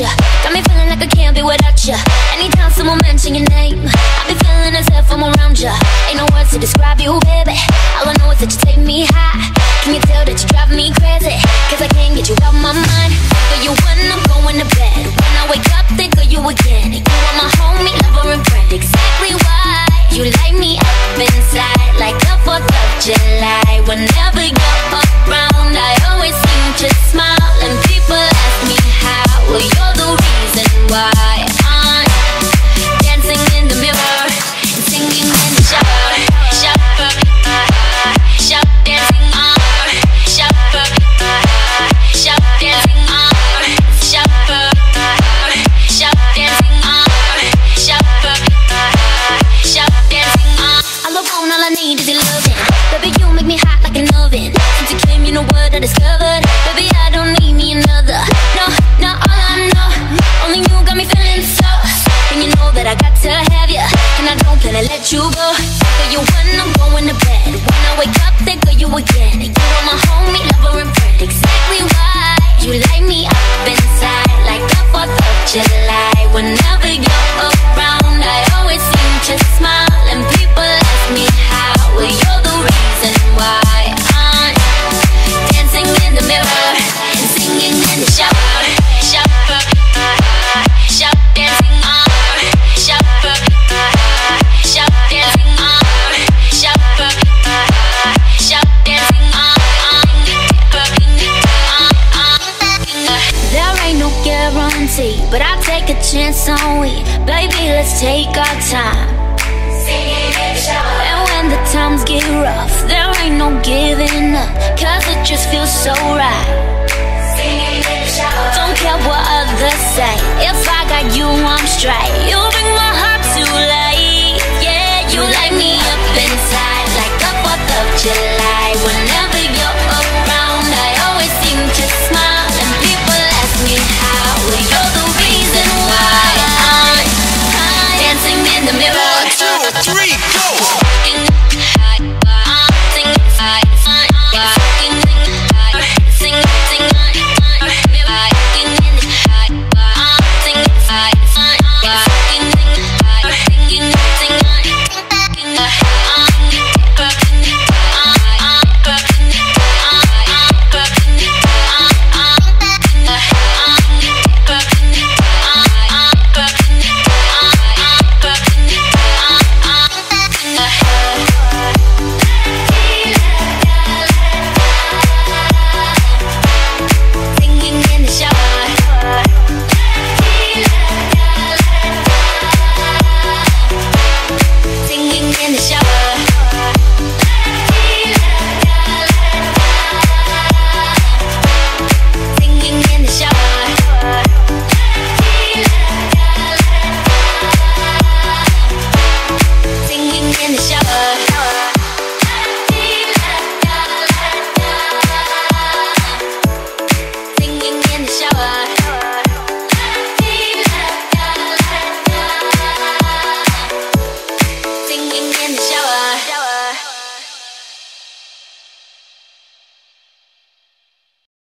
about ya. Got me feeling like I can't be without ya. Anytime someone mention your name, I be feeling as if I'm around ya. Ain't no words to describe you, baby. All I know is that you take me high. Can you tell that you drive me crazy? Cause I can't get you out my mind. For you when I'm going to bed, when I wake up, think of you again. You are my homie, lover, and friend. Exactly why you light me up inside like the 4th of July. Whenever you're around, I always seem to smile, and people ask me how. Well, you're the reason why I'm dancing in the mirror and singing in the shower. Shopper, shop dancing on. Shopper, shop dancing on. Shopper, shop dancing on. Shopper, shop dancing on. All I want, all I need is your loving. Baby, you make me hot like an oven. Since you came, you know what I discovered. Baby, I don't need me another. No, all I know, only you got me feeling so. And you know that I got to have you, and I don't plan to let you go. For you when I'm going to bed, when I wake up, think of you again. You are my homie, lover, and friend. Exactly why you light me up inside like the 4th of July. Whenever you're around, I always seem to smile, and people ask me how. Well, you're the reason why I'm dancing in the mirror and singing in the shower. Shop dancing on. Shopper, shop dancing on. Shopper, shop dancing on. There ain't no guarantee, but I'll take a chance on we. Baby, let's take our time. And when the times get rough, there ain't no giving up, cause it just feels so right.